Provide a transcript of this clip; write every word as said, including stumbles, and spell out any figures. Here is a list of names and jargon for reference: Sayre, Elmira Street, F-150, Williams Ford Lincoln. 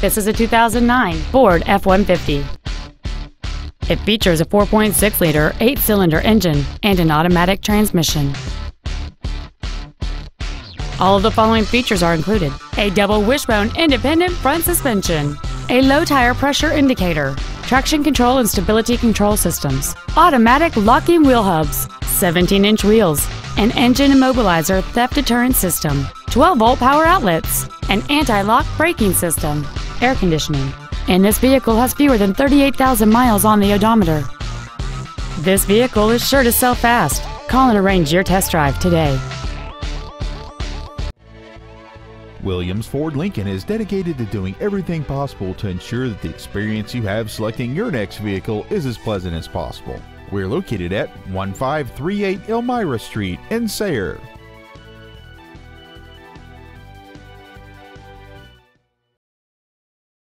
This is a two thousand nine Ford F one fifty. It features a four point six liter eight-cylinder engine and an automatic transmission. All of the following features are included: a double wishbone independent front suspension, a low tire pressure indicator, traction control and stability control systems, automatic locking wheel hubs, seventeen inch wheels, an engine immobilizer theft deterrent system, twelve volt power outlets, an anti-lock braking system, air conditioning, and this vehicle has fewer than thirty-eight thousand miles on the odometer. This vehicle is sure to sell fast. Call and arrange your test drive today. Williams Ford Lincoln is dedicated to doing everything possible to ensure that the experience you have selecting your next vehicle is as pleasant as possible. We're located at one five three eight Elmira Street in Sayre.